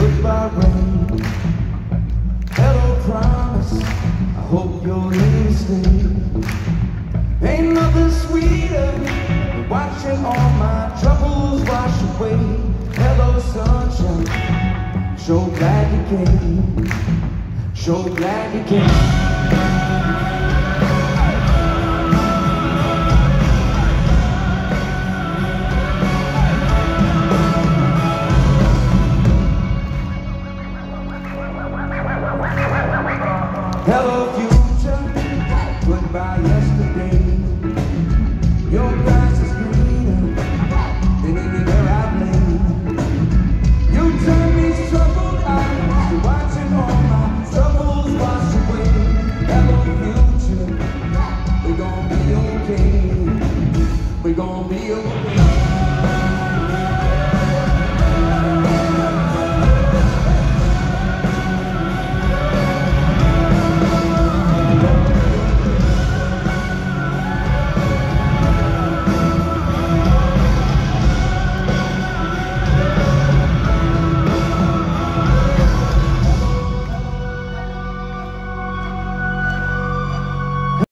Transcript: Goodbye rain, hello promise, I hope your name stays. Ain't nothing sweeter than watching all my troubles wash away. Hello sunshine, so glad you came, so glad you came. Hello.